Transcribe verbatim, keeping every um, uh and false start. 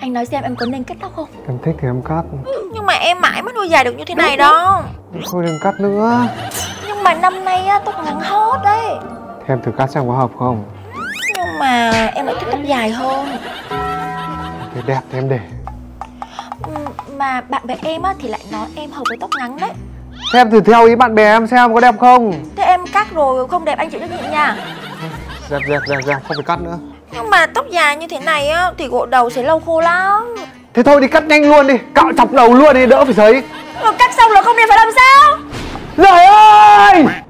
Anh nói xem em có nên cắt tóc không? Em thích thì em cắt. Ừ, nhưng mà em mãi mới nuôi dài được như thế này đó. Thôi đừng cắt nữa. Nhưng mà năm nay á, tóc ngắn hot đấy. Thì em thử cắt xem có hợp không? Nhưng mà em lại thích tóc dài hơn. Thì đẹp thì em để. Mà bạn bè em á, thì lại nói em hợp với tóc ngắn đấy. Thế em thử theo ý bạn bè em xem có đẹp không? Thế em cắt rồi không đẹp anh chịu trách nhiệm nha. Dẹp dẹp dẹp dẹp, không phải cắt nữa. Nhưng mà tóc dài như thế này á thì gội đầu sẽ lâu khô lắm. Thế thôi đi cắt nhanh luôn đi, cạo chọc đầu luôn đi đỡ phải sấy. Rồi cắt xong là không đẹp phải làm sao? Lời ơi!